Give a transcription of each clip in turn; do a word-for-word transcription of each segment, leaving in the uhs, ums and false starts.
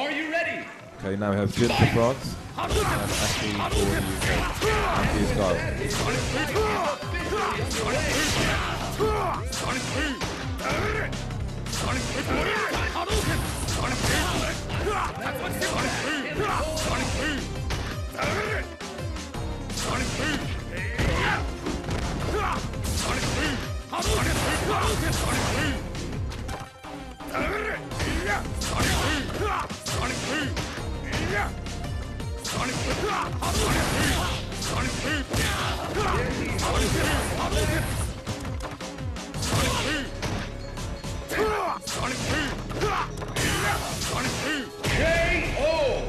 Are you ready? Okay, now we have Jill for France and Ashley for the U K. And these guys. Sonic K O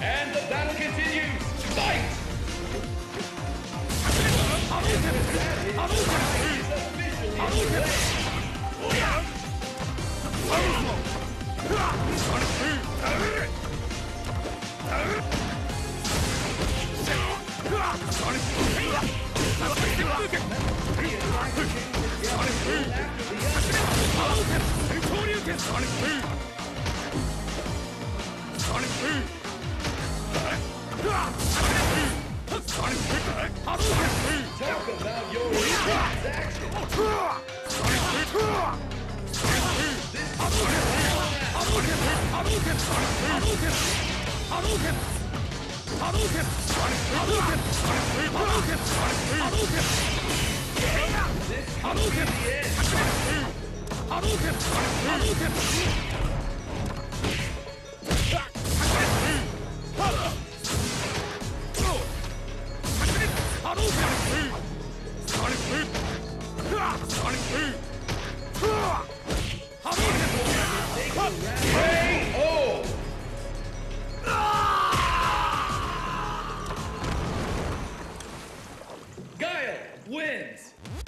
And the battle continues. Fight! Sonic Boom! Sonic Boom! Sonic Boom! Talk about your action! Sonic Boom! Sonic Boom! This is Sonic Boom! Sonic Boom! I'll look at I'll look at Guile wins.